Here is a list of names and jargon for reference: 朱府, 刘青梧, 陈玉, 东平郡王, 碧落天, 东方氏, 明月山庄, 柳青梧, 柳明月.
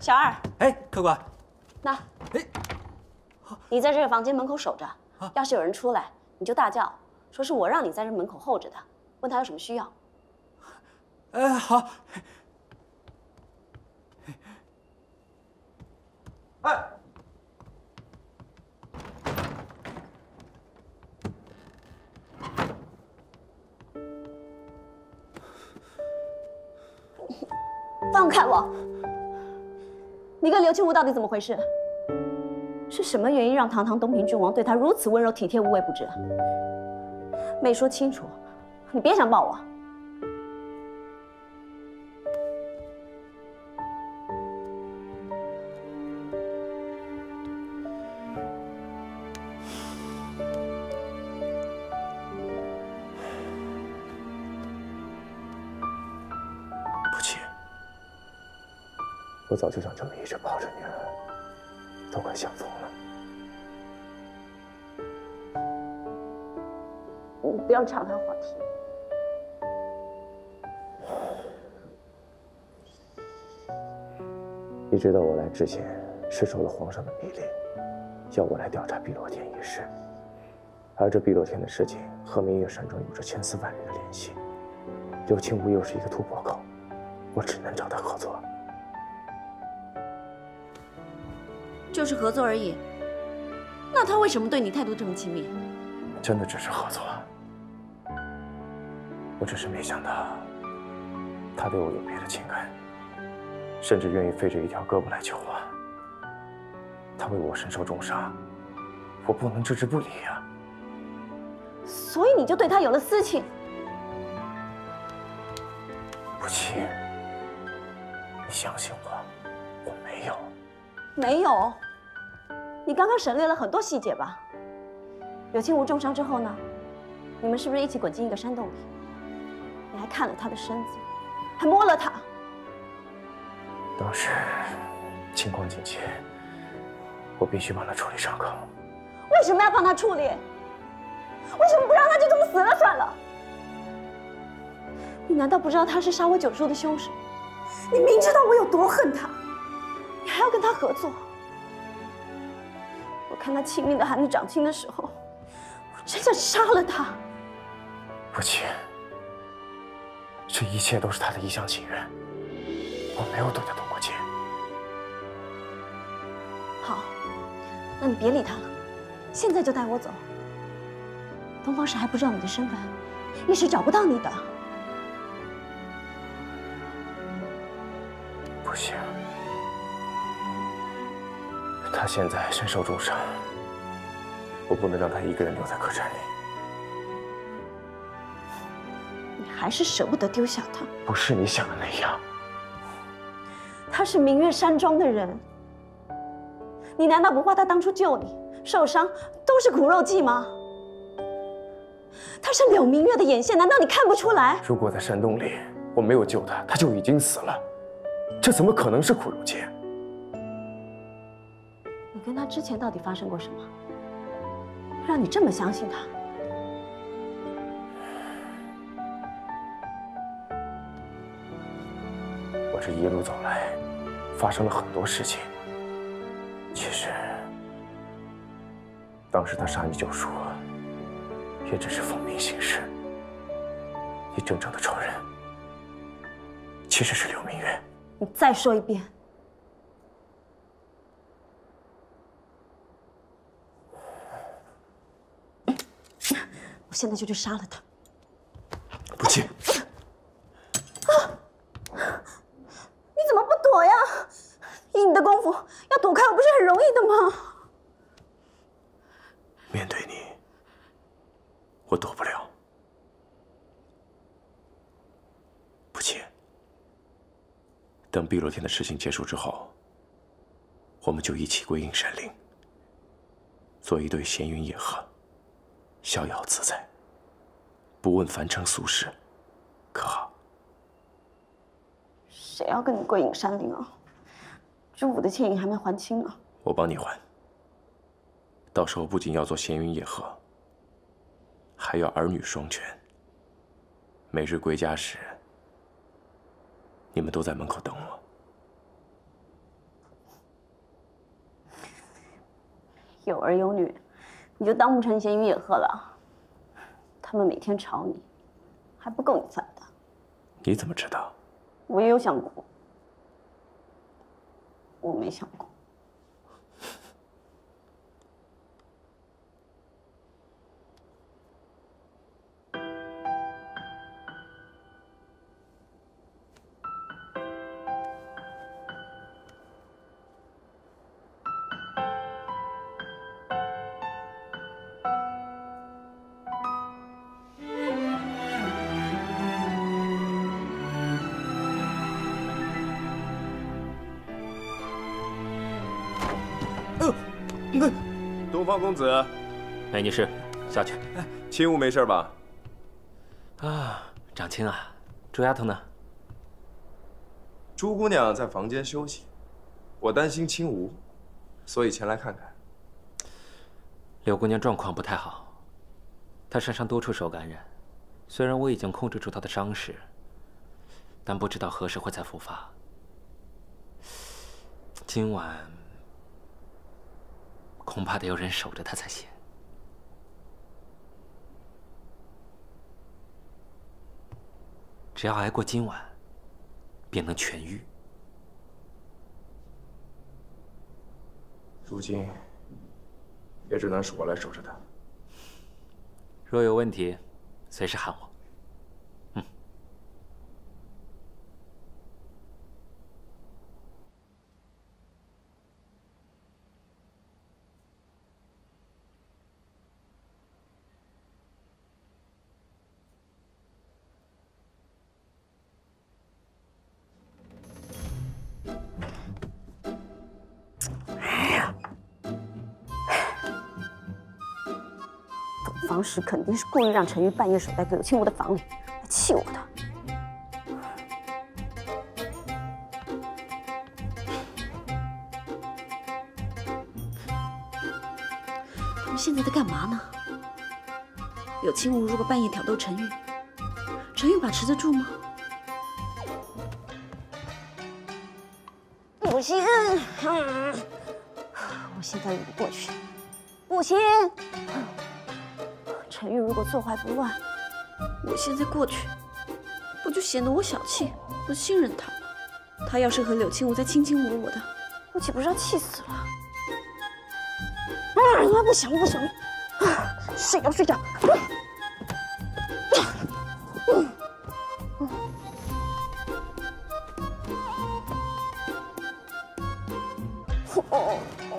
小二，哎，客官，那，哎，你在这个房间门口守着，要是有人出来，你就大叫，说是我让你在这门口候着的，问他有什么需要。哎，好。哎，放开我！ 你跟刘青梧到底怎么回事？是什么原因让堂堂东平郡王对他如此温柔体贴、无微不至？没说清楚，你别想抱我！不急。 我早就想这么一直抱着你了，都快想疯了。你不要岔开话题。你知道我来之前是受了皇上的密令，要我来调查碧落天一事，而这碧落天的事情和明月山庄有着千丝万缕的联系。刘青梧又是一个突破口，我只能找他合作。 就是合作而已，那他为什么对你态度这么亲密？真的只是合作，我只是没想到他对我有别的情感，甚至愿意费着一条胳膊来求我。他为我身受重伤，我不能置之不理啊。所以你就对他有了私情？不齐，你相信我，我没有。 没有，你刚刚省略了很多细节吧？柳青梧重伤之后呢？你们是不是一起滚进一个山洞里？你还看了她的身子，还摸了她。当时情况紧急，我必须帮她处理伤口。为什么要帮她处理？为什么不让她就这么死了算了？你难道不知道她是杀我九叔的凶手？你明知道我有多恨她。 你还要跟他合作？我看他亲密的喊你长亲的时候，我真想杀了他。不齐，这一切都是他的一厢情愿，我没有对他动过情。好，那你别理他了，现在就带我走。东方氏还不知道你的身份，一时找不到你的。不行。 他现在身受重伤，我不能让他一个人留在客栈里。你还是舍不得丢下他？不是你想的那样。他是明月山庄的人，你难道不怕他当初救你受伤都是苦肉计吗？他是柳明月的眼线，难道你看不出来？如果在山洞里我没有救他，他就已经死了，这怎么可能是苦肉计？ 你跟他之前到底发生过什么，让你这么相信他？我这一路走来，发生了很多事情。其实，当时他杀你九叔，也只是奉命行事。你真正的仇人，其实是柳明月。你再说一遍。 我现在就去杀了他！不急。啊！你怎么不躲呀？以你的功夫，要躲开我不是很容易的吗？面对你，我躲不了。不急。等碧落天的事情结束之后，我们就一起归隐山林，做一对闲云野鹤。 逍遥自在，不问凡尘俗事，可好？谁要跟你归隐山林啊？朱府的欠银还没还清呢。我帮你还。到时候不仅要做闲云野鹤，还要儿女双全。每日归家时，你们都在门口等我。有儿有女，你就当不成咸鱼也喝了。他们每天吵你，还不够你烦的。你怎么知道？我也有想过，我没想过。 方公子，美女士，下去。青雾没事吧？啊，长青啊，朱丫头呢？朱姑娘在房间休息，我担心青梧，所以前来看看。柳姑娘状况不太好，她身上多处受感染，虽然我已经控制住她的伤势，但不知道何时会再复发。今晚。 恐怕得有人守着他才行。只要挨过今晚，便能痊愈。如今，也只能是我来守着他。若有问题，随时喊我。嗯。当时肯定是故意让陈玉半夜守在柳青梧的房里，来气我的。他们现在在干嘛呢？柳青梧如果半夜挑逗陈玉，陈玉把持得住吗？不行，我现在晕过去，不行。 陈玉如果坐怀不乱，我现在过去，不就显得我小气、不信任他吗？他要是和柳青梧再卿卿我我的，我岂不是要气死了？啊！不想了，不想了！啊！睡觉，睡觉。哦。